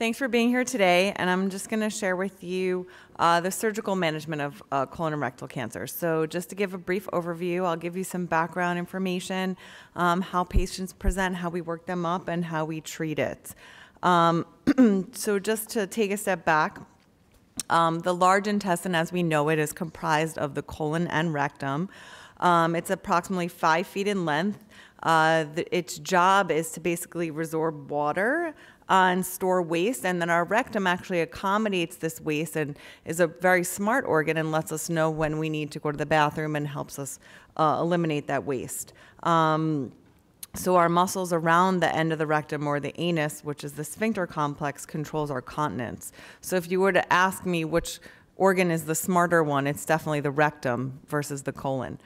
Thanks for being here today, and I'm just going to share with you the surgical management of colon and rectal cancer. So just to give a brief overview, I'll give you some background information, how patients present, how we work them up, and how we treat it. So just to take a step back, the large intestine as we know it is comprised of the colon and rectum. It's approximately 5 feet in length. Its job is to basically resorb water and store waste, and then our rectum actually accommodates this waste and is a very smart organ and lets us know when we need to go to the bathroom and helps us eliminate that waste. So our muscles around the end of the rectum, or the anus, which is the sphincter complex, controls our continence. So if you were to ask me which organ is the smarter one, it's definitely the rectum versus the colon.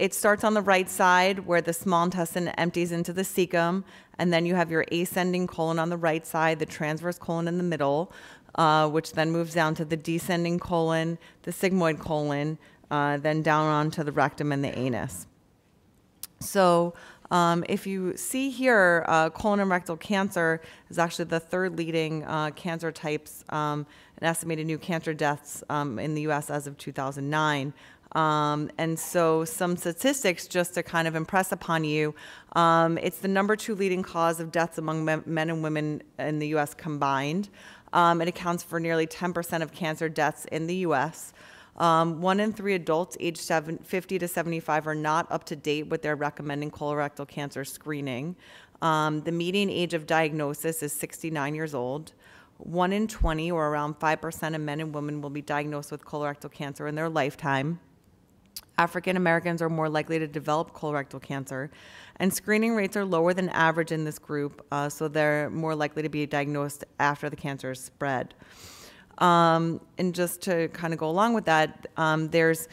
It starts on the right side where the small intestine empties into the cecum, and then you have your ascending colon on the right side, the transverse colon in the middle, which then moves down to the descending colon, the sigmoid colon, then down onto the rectum and the anus. So if you see here, colon and rectal cancer is actually the third leading cancer types, and estimated new cancer deaths in the U.S. as of 2009. And so some statistics just to kind of impress upon you, it's the #2 leading cause of deaths among men and women in the U.S. combined. It accounts for nearly 10% of cancer deaths in the U.S. 1 in 3 adults aged 50 to 75 are not up to date with their recommended colorectal cancer screening. The median age of diagnosis is 69 years old. 1 in 20, or around 5% of men and women, will be diagnosed with colorectal cancer in their lifetime. African Americans are more likely to develop colorectal cancer, and screening rates are lower than average in this group, so they're more likely to be diagnosed after the cancer is spread. And just to kind of go along with that, there's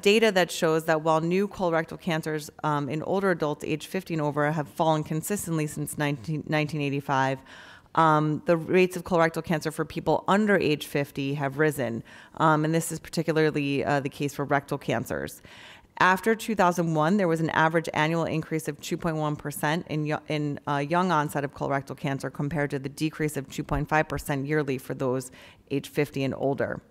data that shows that while new colorectal cancers in older adults aged 50 and over have fallen consistently since 1985, the rates of colorectal cancer for people under age 50 have risen, and this is particularly the case for rectal cancers. After 2001, there was an average annual increase of 2.1% in young onset of colorectal cancer, compared to the decrease of 2.5% yearly for those age 50 and older.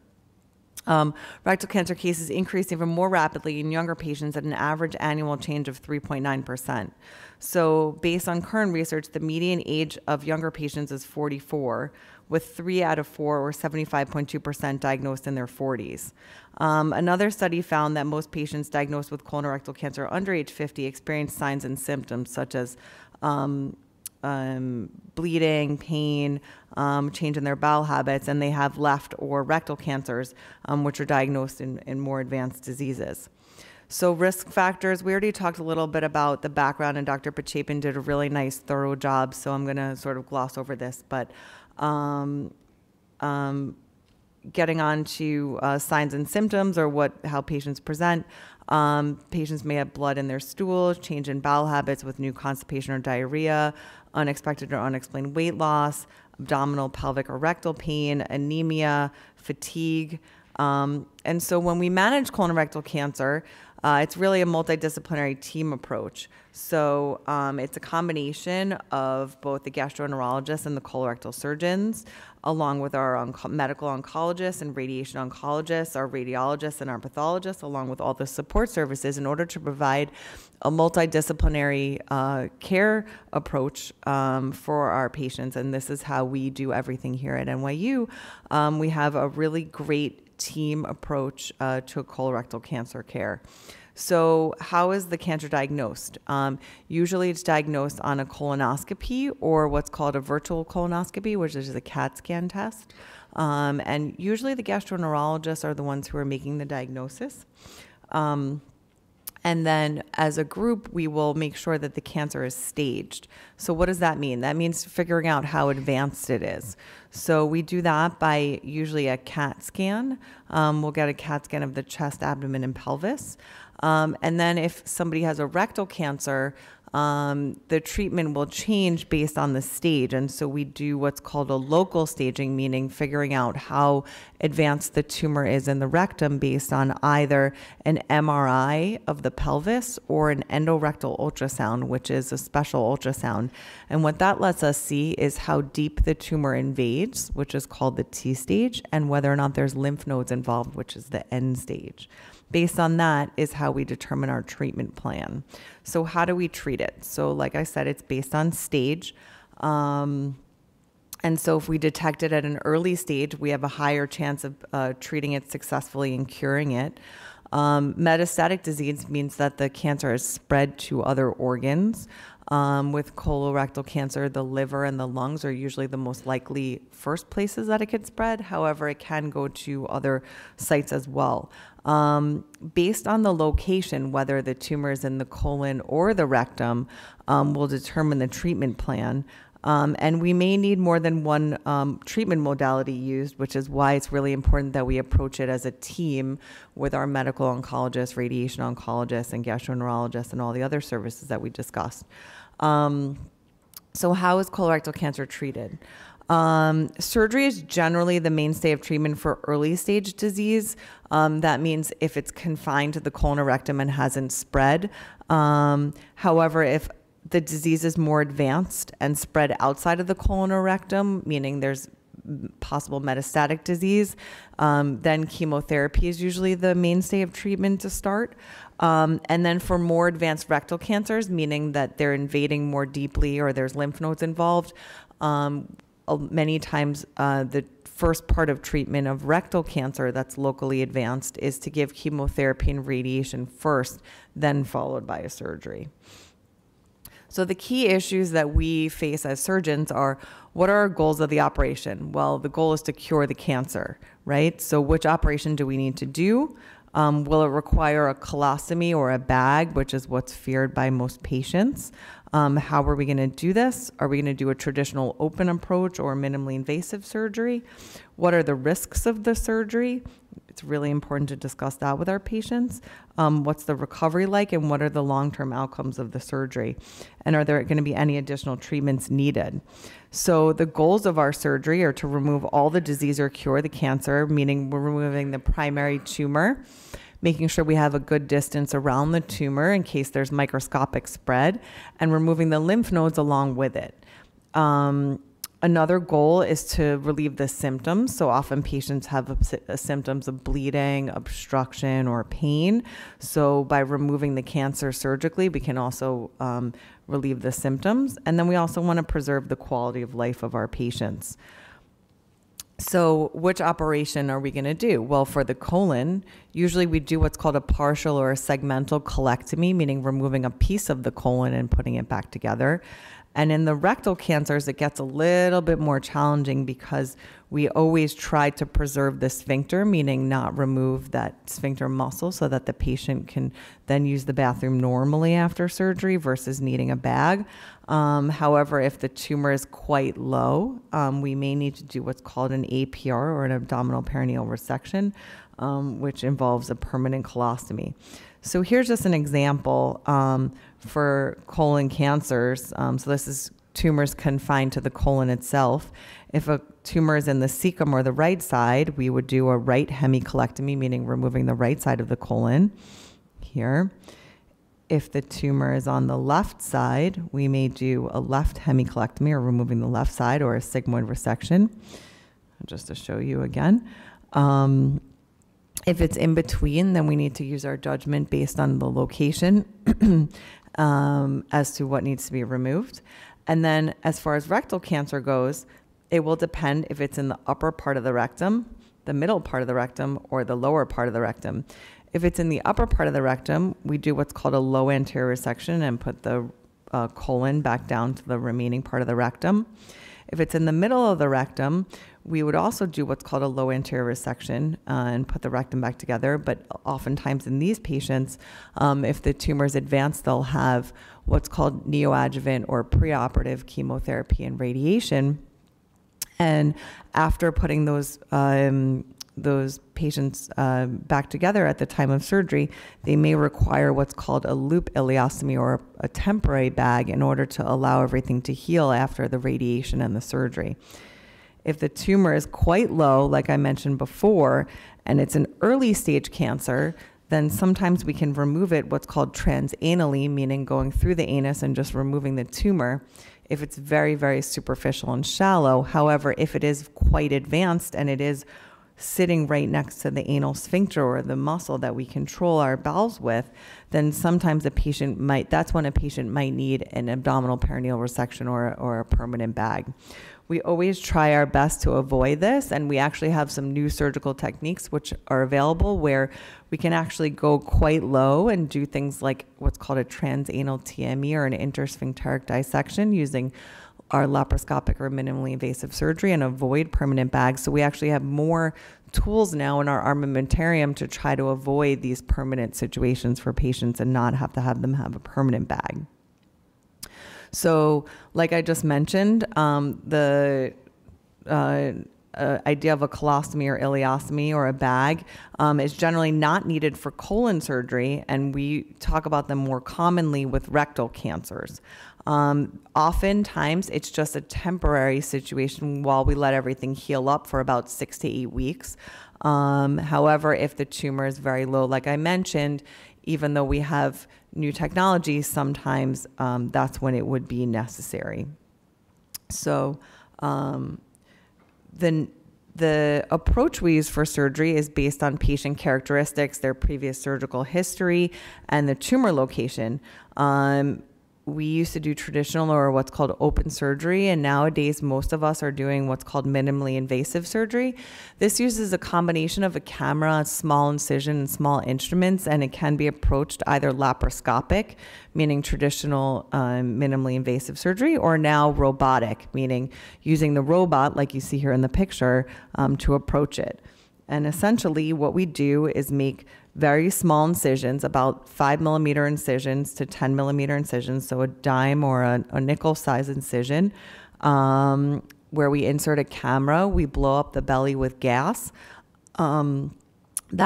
Rectal cancer cases increased even more rapidly in younger patients, at an average annual change of 3.9%. So based on current research, the median age of younger patients is 44, with 3 out of 4, or 75.2%, diagnosed in their 40s. Another study found that most patients diagnosed with colorectal cancer under age 50 experienced signs and symptoms such as bleeding, pain, change in their bowel habits, and they have left or rectal cancers, which are diagnosed in more advanced diseases. So risk factors, we already talked a little bit about the background, and Dr. Pachapin did a really nice, thorough job, so I'm going to sort of gloss over this. But getting on to signs and symptoms, or how patients present. Patients may have blood in their stool, change in bowel habits with new constipation or diarrhea, unexpected or unexplained weight loss, abdominal, pelvic, or rectal pain, anemia, fatigue. And so when we manage colorectal cancer, it's really a multidisciplinary team approach. So it's a combination of both the gastroenterologists and the colorectal surgeons, along with our medical oncologists and radiation oncologists, our radiologists and our pathologists, along with all the support services, in order to provide a multidisciplinary care approach for our patients. And this is how we do everything here at NYU. We have a really great team approach to colorectal cancer care. So how is the cancer diagnosed? Usually it's diagnosed on a colonoscopy, or what's called a virtual colonoscopy, which is a CAT scan test. And usually the gastroenterologists are the ones who are making the diagnosis. And then as a group, we will make sure that the cancer is staged. So what does that mean? That means figuring out how advanced it is. So we do that by usually a CAT scan. We'll get a CAT scan of the chest, abdomen, and pelvis. And then if somebody has a rectal cancer, the treatment will change based on the stage. And so we do what's called a local staging, meaning figuring out how advanced the tumor is in the rectum based on either an MRI of the pelvis or an endorectal ultrasound, which is a special ultrasound. And what that lets us see is how deep the tumor invades, which is called the T stage, and whether or not there's lymph nodes involved, which is the N stage. Based on that is how we determine our treatment plan. So how do we treat it? So like I said, it's based on stage. And so if we detect it at an early stage, we have a higher chance of treating it successfully and curing it. Metastatic disease means that the cancer has spread to other organs. With colorectal cancer, the liver and the lungs are usually the most likely first places that it could spread. However, it can go to other sites as well. Based on the location, whether the tumor is in the colon or the rectum, will determine the treatment plan. And we may need more than one treatment modality used, which is why it's really important that we approach it as a team with our medical oncologists, radiation oncologists, and gastroenterologists, and all the other services that we discussed. So how is colorectal cancer treated? Surgery is generally the mainstay of treatment for early stage disease. That means if it's confined to the colon or rectum and hasn't spread. However, if the disease is more advanced and spread outside of the colon or rectum, meaning there's possible metastatic disease, then chemotherapy is usually the mainstay of treatment to start. And then for more advanced rectal cancers, meaning that they're invading more deeply or there's lymph nodes involved, many times the first part of treatment of rectal cancer that's locally advanced is to give chemotherapy and radiation first, then followed by a surgery. So the key issues that we face as surgeons are, what are our goals of the operation? Well, the goal is to cure the cancer, right? So which operation do we need to do? Will it require a colostomy or a bag, which is what's feared by most patients? How are we going to do this? Are we going to do a traditional open approach or minimally invasive surgery? What are the risks of the surgery? It's really important to discuss that with our patients. What's the recovery like, and what are the long-term outcomes of the surgery? And are there going to be any additional treatments needed? So the goals of our surgery are to remove all the disease or cure the cancer, meaning we're removing the primary tumor, making sure we have a good distance around the tumor in case there's microscopic spread, and removing the lymph nodes along with it. Another goal is to relieve the symptoms. So often patients have symptoms of bleeding, obstruction, or pain. So by removing the cancer surgically, we can also relieve the symptoms. And then we also want to preserve the quality of life of our patients. So which operation are we going to do? Well, for the colon, usually we do what's called a partial or a segmental colectomy, meaning removing a piece of the colon and putting it back together. And in the rectal cancers, it gets a little bit more challenging because we always try to preserve the sphincter, meaning not remove that sphincter muscle so that the patient can then use the bathroom normally after surgery versus needing a bag. However, if the tumor is quite low, we may need to do what's called an APR or an abdominal perineal resection, which involves a permanent colostomy. So here's just an example for colon cancers. So this is tumors confined to the colon itself. If a tumor is in the cecum or the right side, we would do a right hemicolectomy, meaning removing the right side of the colon here. If the tumor is on the left side, we may do a left hemicolectomy, or removing the left side, or a sigmoid resection, just to show you again. If it's in between, then we need to use our judgment based on the location as to what needs to be removed. And then as far as rectal cancer goes, it will depend if it's in the upper part of the rectum, the middle part of the rectum, or the lower part of the rectum. If it's in the upper part of the rectum, we do what's called a low anterior resection and put the colon back down to the remaining part of the rectum. If it's in the middle of the rectum, we would also do what's called a low anterior resection and put the rectum back together. But oftentimes in these patients, if the tumor is advanced, they'll have what's called neoadjuvant or preoperative chemotherapy and radiation. And after putting those those patients back together at the time of surgery, they may require what's called a loop ileostomy, or a temporary bag, in order to allow everything to heal after the radiation and the surgery. If the tumor is quite low, like I mentioned before, and it's an early stage cancer, then sometimes we can remove it what's called transanally, meaning going through the anus and just removing the tumor, if it's very, very superficial and shallow. However, if it is quite advanced and it is sitting right next to the anal sphincter, or the muscle that we control our bowels with, then sometimes a patient might, that's when a patient might need an abdominal perineal resection or a permanent bag. We always try our best to avoid this, and we actually have some new surgical techniques which are available where we can actually go quite low and do things like what's called a transanal TME, or an intersphincteric dissection, using our laparoscopic or minimally invasive surgery, and avoid permanent bags. So we actually have more tools now in our armamentarium to try to avoid these permanent situations for patients and not have to have them have a permanent bag. So like I just mentioned, the idea of a colostomy or ileostomy or a bag is generally not needed for colon surgery, and we talk about them more commonly with rectal cancers. Oftentimes it's just a temporary situation while we let everything heal up for about 6 to 8 weeks. However, if the tumor is very low, like I mentioned, even though we have new technology, sometimes that's when it would be necessary. So the approach we use for surgery is based on patient characteristics, their previous surgical history, and the tumor location. We used to do traditional, or what's called open surgery, and nowadays most of us are doing what's called minimally invasive surgery. This uses a combination of a camera, a small incision, and small instruments, and it can be approached either laparoscopic, meaning traditional minimally invasive surgery, or now robotic, meaning using the robot, like you see here in the picture, to approach it. And essentially what we do is make very small incisions, about 5 millimeter incisions to 10 millimeter incisions, so a dime or a nickel size incision, where we insert a camera, we blow up the belly with gas. That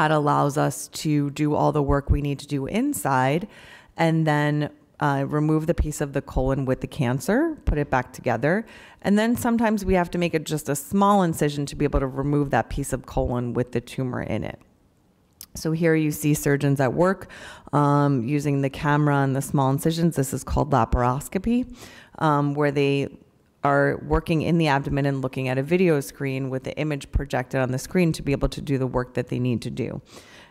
allows us to do all the work we need to do inside, and then remove the piece of the colon with the cancer, put it back together. And then sometimes we have to make just a small incision to be able to remove that piece of colon with the tumor in it. So here you see surgeons at work using the camera and the small incisions. This is called laparoscopy, where they are working in the abdomen and looking at a video screen with the image projected on the screen to be able to do the work that they need to do.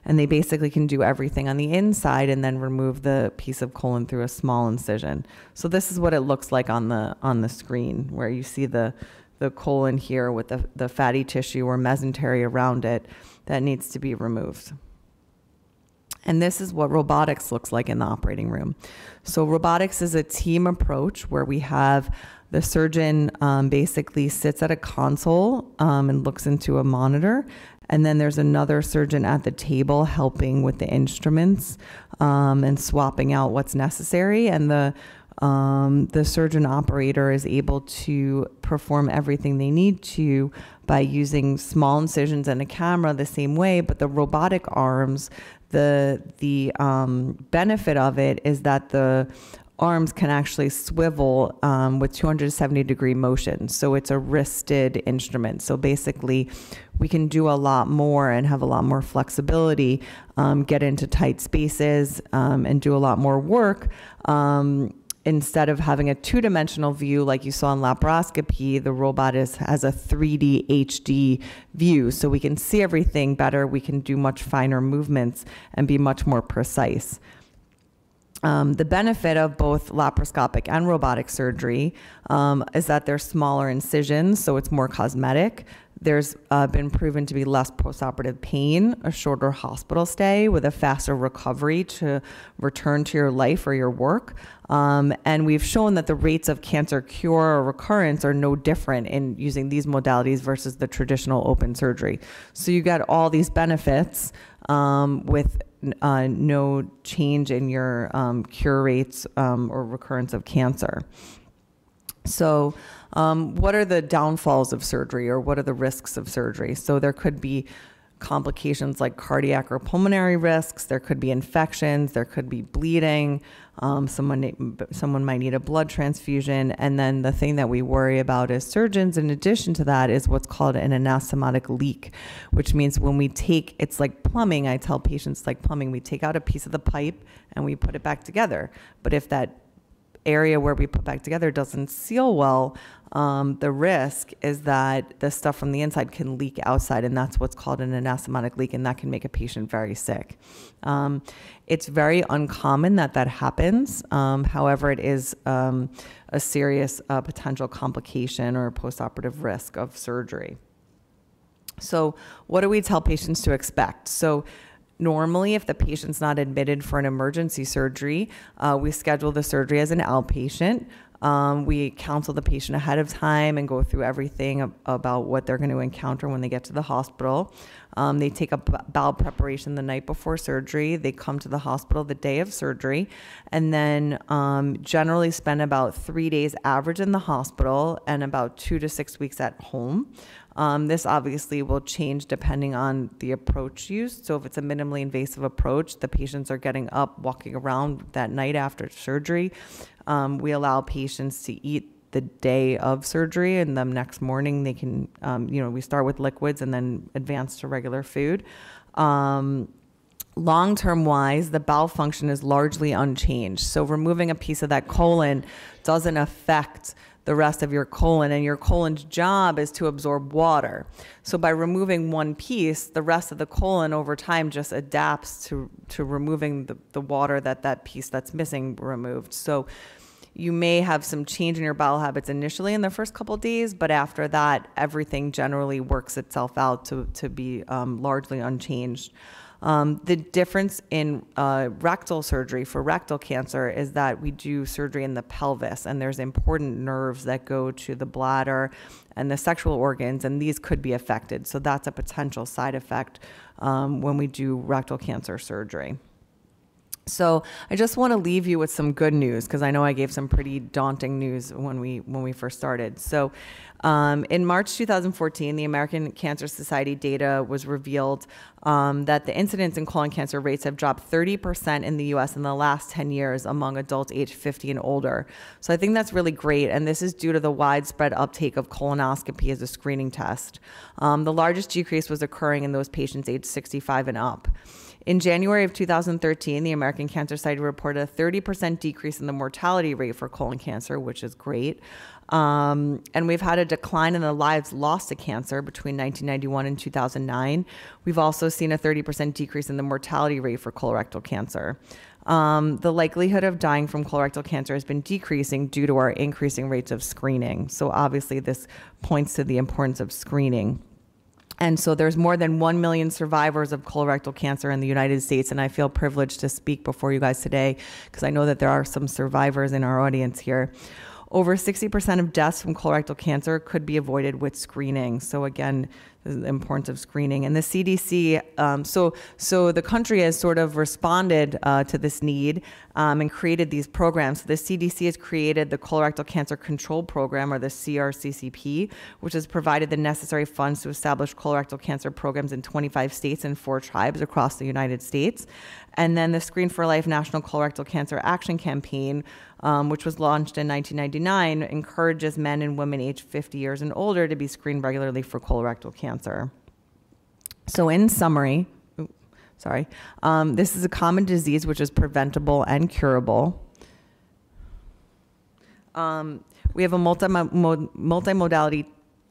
And they basically can do everything on the inside and then remove the piece of colon through a small incision. So this is what it looks like on the screen, where you see the colon here with the fatty tissue or mesentery around it that needs to be removed. And this is what robotics looks like in the operating room. So robotics is a team approach where we have the surgeon basically sits at a console and looks into a monitor, and then there's another surgeon at the table helping with the instruments and swapping out what's necessary, and the surgeon operator is able to perform everything they need to by using small incisions and a camera the same way. But the robotic arms, the benefit of it is that the arms can actually swivel with 270-degree motion. So it's a wristed instrument. So basically we can do a lot more and have a lot more flexibility, get into tight spaces and do a lot more work. Instead of having a two-dimensional view like you saw in laparoscopy, the robot has a 3D HD view, so we can see everything better, we can do much finer movements and be much more precise. The benefit of both laparoscopic and robotic surgery is that they're smaller incisions, so it's more cosmetic. There's been proven to be less postoperative pain, a shorter hospital stay with a faster recovery to return to your life or your work. And we've shown that the rates of cancer cure or recurrence are no different in using these modalities versus the traditional open surgery. So you got all these benefits with no change in your cure rates or recurrence of cancer. So what are the downfalls of surgery, or what are the risks of surgery? So there could be complications like cardiac or pulmonary risks. There could be infections, there could be bleeding, someone might need a blood transfusion. And then the thing that we worry about as surgeons, in addition to that, is what's called an anastomotic leak, which means when we take, it's like plumbing, I tell patients, like plumbing, we take out a piece of the pipe and we put it back together. But if that area where we put back together doesn't seal well, the risk is that the stuff from the inside can leak outside, and that's what's called an anastomotic leak, and that can make a patient very sick. It's very uncommon that that happens. However, it is a serious potential complication or postoperative risk of surgery. So what do we tell patients to expect? So normally, if the patient's not admitted for an emergency surgery, we schedule the surgery as an outpatient. We counsel the patient ahead of time and go through everything about what they're going to encounter when they get to the hospital. They take a bowel preparation the night before surgery. They come to the hospital the day of surgery, and then generally spend about 3 days average in the hospital and about 2 to 6 weeks at home. This obviously will change depending on the approach used. So if it's a minimally invasive approach, the patients are getting up, walking around that night after surgery. We allow patients to eat the day of surgery, and the next morning they can, we start with liquids and then advance to regular food. Long-term wise, the bowel function is largely unchanged. So removing a piece of that colon doesn't affect the rest of your colon, and your colon's job is to absorb water. So by removing one piece, the rest of the colon over time just adapts to removing the water that piece that's missing removed. So you may have some change in your bowel habits initially in the first couple of days, but after that, everything generally works itself out to be largely unchanged. The difference in rectal surgery for rectal cancer is that we do surgery in the pelvis, and there's important nerves that go to the bladder and the sexual organs, and these could be affected. So that's a potential side effect when we do rectal cancer surgery. So I just want to leave you with some good news, because I know I gave some pretty daunting news when we first started. So in March 2014, the American Cancer Society data was revealed that the incidence in colon cancer rates have dropped 30% in the U.S. in the last 10 years among adults aged 50 and older. So I think that's really great, and this is due to the widespread uptake of colonoscopy as a screening test. The largest decrease was occurring in those patients aged 65 and up. In January of 2013, the American Cancer Society reported a 30% decrease in the mortality rate for colon cancer, which is great. And we've had a decline in the lives lost to cancer between 1991 and 2009. We've also seen a 30% decrease in the mortality rate for colorectal cancer. The likelihood of dying from colorectal cancer has been decreasing due to our increasing rates of screening. So obviously this points to the importance of screening. And so there's more than 1 million survivors of colorectal cancer in the United States, and I feel privileged to speak before you guys today because I know that there are some survivors in our audience here. Over 60% of deaths from colorectal cancer could be avoided with screening. So again, the importance of screening. And the CDC, so the country has sort of responded to this need and created these programs. So the CDC has created the Colorectal Cancer Control Program, or the CRCCP, which has provided the necessary funds to establish colorectal cancer programs in 25 states and 4 tribes across the United States. And then the Screen for Life National Colorectal Cancer Action Campaign, which was launched in 1999, encourages men and women aged 50 years and older to be screened regularly for colorectal cancer. So in summary, this is a common disease which is preventable and curable. We have a multimodality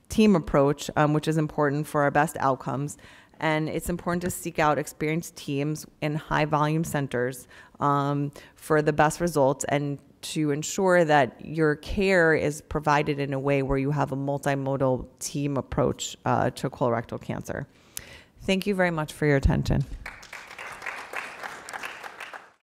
team approach, which is important for our best outcomes. And it's important to seek out experienced teams in high volume centers for the best results, and to ensure that your care is provided in a way where you have a multimodal team approach to colorectal cancer. Thank you very much for your attention.